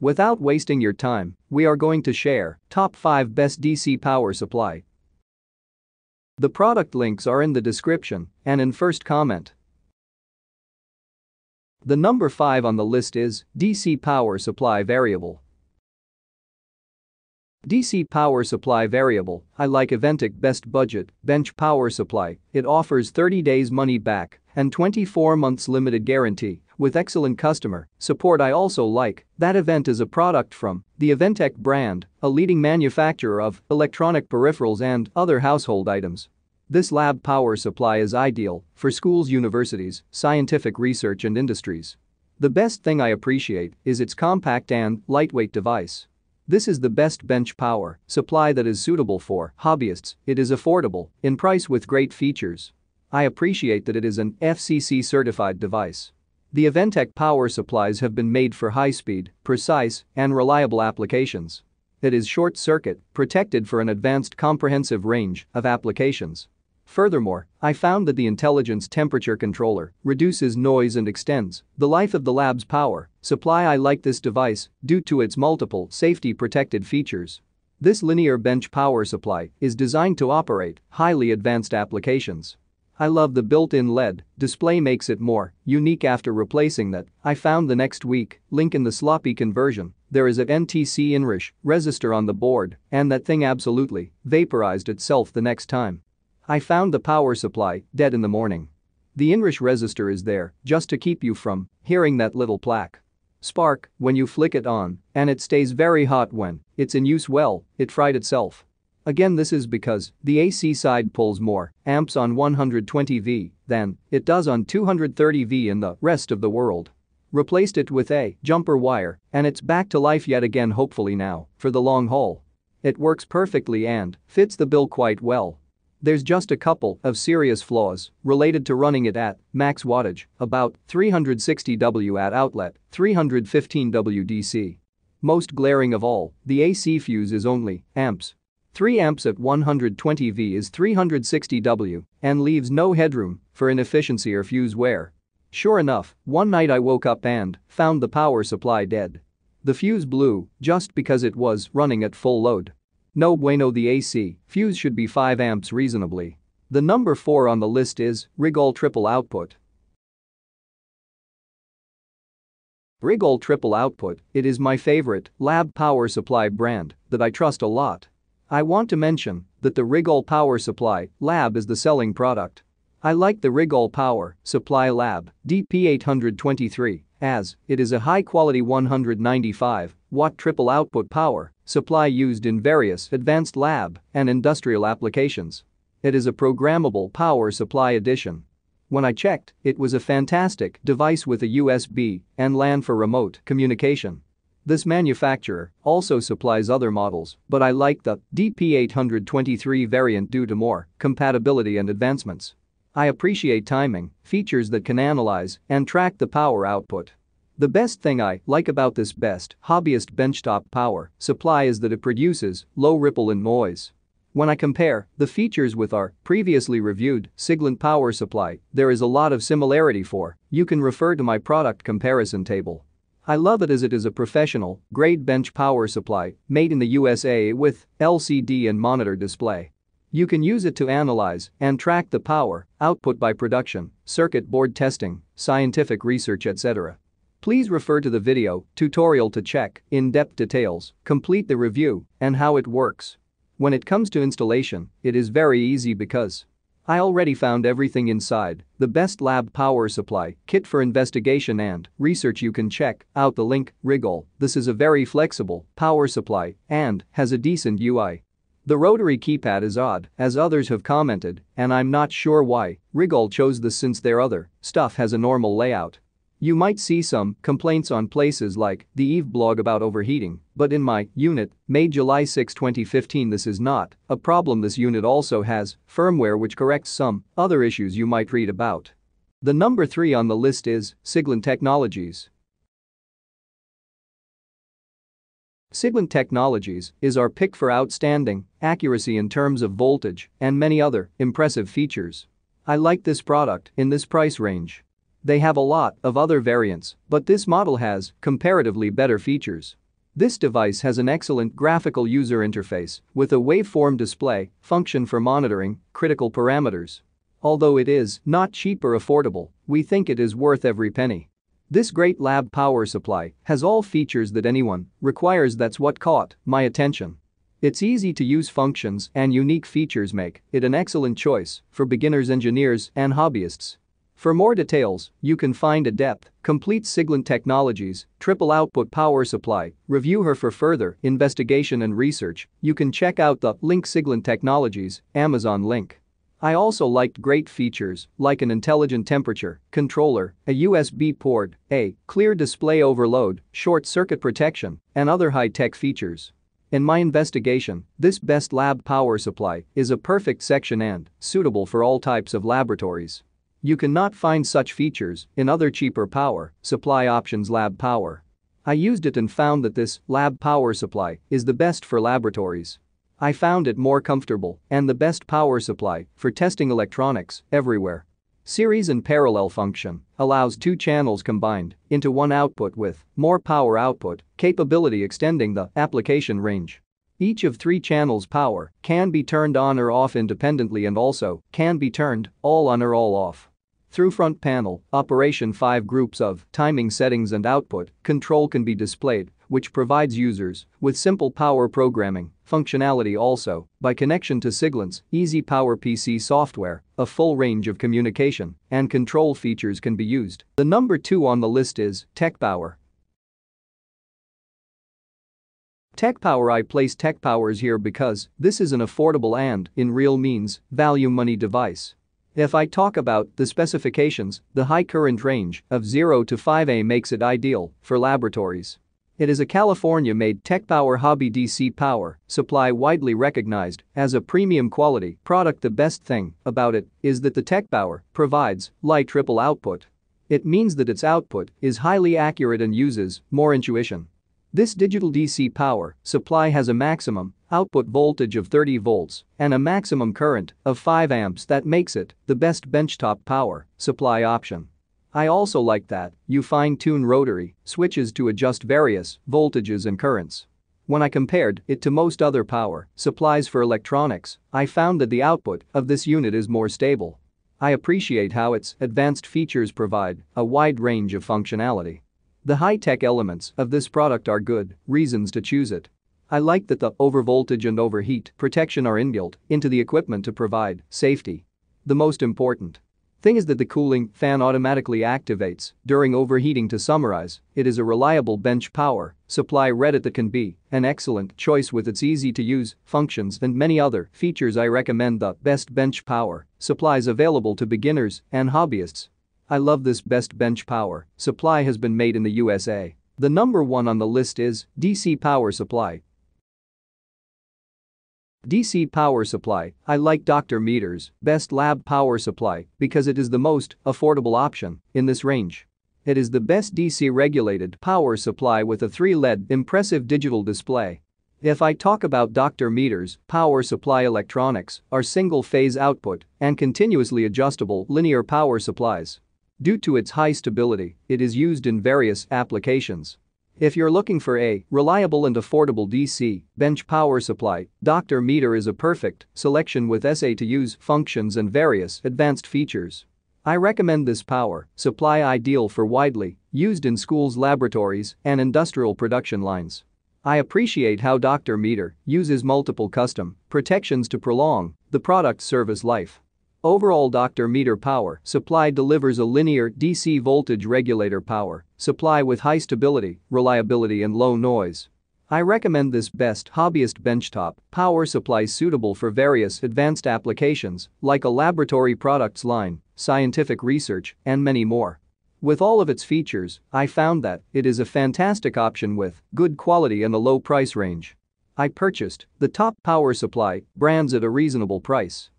Without wasting your time, we are going to share top 5 best DC power supply. The product links are in the description and in first comment. The number 5 on the list is DC power supply variable. DC power supply variable, I like Eventek best budget bench power supply. It offers 30 days money back and 24 months limited guarantee with excellent customer support. I also like that Event is a product from the Eventek brand, a leading manufacturer of electronic peripherals and other household items. This lab power supply is ideal for schools, universities, scientific research and industries. The best thing I appreciate is its compact and lightweight device. This is the best bench power supply that is suitable for hobbyists. It is affordable in price with great features. I appreciate that it is an FCC certified device. The Eventek power supplies have been made for high-speed, precise, and reliable applications. It is short-circuit protected for an advanced comprehensive range of applications. Furthermore, I found that the intelligence temperature controller reduces noise and extends the life of the lab's power supply. I like this device due to its multiple safety-protected features. This linear bench power supply is designed to operate highly advanced applications. I love the built-in LED display, makes it more unique after replacing that. I found the next weak link in the sloppy conversion. There is a NTC Inrush resistor on the board, and that thing absolutely vaporized itself the next time. I found the power supply dead in the morning. The Inrush resistor is there just to keep you from hearing that little plaque spark when you flick it on, and it stays very hot when it's in use. Well, it fried itself. Again, this is because the AC side pulls more amps on 120V than it does on 230V in the rest of the world. Replaced it with a jumper wire and it's back to life yet again, hopefully now for the long haul. It works perfectly and fits the bill quite well. There's just a couple of serious flaws related to running it at max wattage, about 360 W at outlet, 315 W DC. Most glaring of all, the AC fuse is only amps. 3 amps at 120V is 360 W and leaves no headroom for inefficiency or fuse wear. Sure enough, one night I woke up and found the power supply dead. The fuse blew just because it was running at full load. No bueno, the AC fuse should be 5 amps reasonably. The number 4 on the list is Rigol triple output. Rigol triple output, it is my favorite lab power supply brand that I trust a lot. I want to mention that the Rigol Power Supply Lab is the selling product. I like the Rigol Power Supply Lab DP823 as it is a high-quality 195-watt triple output power supply used in various advanced lab and industrial applications. It is a programmable power supply addition. When I checked, it was a fantastic device with a USB and LAN for remote communication. This manufacturer also supplies other models, but I like the DP823 variant due to more compatibility and advancements. I appreciate timing, features that can analyze and track the power output. The best thing I like about this best hobbyist benchtop power supply is that it produces low ripple and noise. When I compare the features with our previously reviewed Siglent power supply, there is a lot of similarity for, you can refer to my product comparison table. I love it as it is a professional grade bench power supply made in the USA with LCD and monitor display. You can use it to analyze and track the power output by production, circuit board testing, scientific research, etc. Please refer to the video tutorial to check in-depth details, complete the review, and how it works. When it comes to installation, it is very easy because I already found everything inside the best lab power supply kit for investigation and research. You can check out the link Rigol. This is a very flexible power supply and has a decent UI. The rotary keypad is odd, as others have commented, and I'm not sure why Rigol chose this since their other stuff has a normal layout. You might see some complaints on places like the Eve blog about overheating, but in my unit, made July 6, 2015, this is not a problem. This unit also has firmware which corrects some other issues you might read about. The number 3 on the list is Siglent Technologies. Siglent Technologies is our pick for outstanding accuracy in terms of voltage and many other impressive features. I like this product in this price range. They have a lot of other variants, but this model has comparatively better features. This device has an excellent graphical user interface with a waveform display function for monitoring critical parameters. Although it is not cheap or affordable, we think it is worth every penny. This great lab power supply has all features that anyone requires. That's what caught my attention. Its easy-to-use functions and unique features make it an excellent choice for beginners, engineers, and hobbyists. For more details, you can find a complete Siglent Technologies triple output power supply review. Her for further investigation and research, you can check out the link Siglent Technologies Amazon link. I also liked great features like an intelligent temperature controller, a USB port, a clear display overload, short circuit protection, and other high-tech features. In my investigation, this best lab power supply is a perfect section and suitable for all types of laboratories. You cannot find such features in other cheaper power supply options. Lab power. I used it and found that this lab power supply is the best for laboratories. I found it more comfortable and the best power supply for testing electronics everywhere. Series and parallel function allows two channels combined into one output with more power output capability, extending the application range. Each of three channels power can be turned on or off independently and also can be turned all on or all off. Through front panel operation, 5 groups of timing settings and output control can be displayed, which provides users with simple power programming functionality. Also, by connection to Siglent's Easy Power PC software, a full range of communication and control features can be used. The number 2 on the list is TechPower. TechPower. I placed TechPowers here because this is an affordable and, in real means, value money device. If I talk about the specifications, the high current range of 0 to 5A makes it ideal for laboratories. It is a California-made TechPower hobby DC power supply widely recognized as a premium quality product. The best thing about it is that the TechPower provides light triple output. It means that its output is highly accurate and uses more intuition. This digital DC power supply has a maximum output voltage of 30 volts and a maximum current of 5 amps that makes it the best benchtop power supply option. I also like that you fine-tune rotary switches to adjust various voltages and currents. When I compared it to most other power supplies for electronics, I found that the output of this unit is more stable. I appreciate how its advanced features provide a wide range of functionality. The high-tech elements of this product are good reasons to choose it. I like that the overvoltage and overheat protection are inbuilt into the equipment to provide safety. The most important thing is that the cooling fan automatically activates during overheating. To summarize, it is a reliable bench power supply Reddit that can be an excellent choice with its easy-to-use functions and many other features. I recommend the best bench power supplies available to beginners and hobbyists. I love this best bench power supply has been made in the USA. The number 1 on the list is DC power supply. DC power supply. I like Dr. Meter's best lab power supply because it is the most affordable option in this range. It is the best DC regulated power supply with a 3-LED impressive digital display. If I talk about Dr. Meter's power supply, electronics are single-phase output and continuously adjustable linear power supplies. Due to its high stability, it is used in various applications. If you're looking for a reliable and affordable DC bench power supply, Dr. Meter is a perfect selection with easy-to-use functions and various advanced features. I recommend this power supply, ideal for widely used in schools, laboratories, and industrial production lines. I appreciate how Dr. Meter uses multiple custom protections to prolong the product's service life. Overall, Dr. Meter power supply delivers a linear DC voltage regulator power supply with high stability, reliability, and low noise. I recommend this best hobbyist benchtop power supply suitable for various advanced applications like a laboratory products line, scientific research, and many more. With all of its features, I found that it is a fantastic option with good quality and a low price range. I purchased the top power supply brands at a reasonable price.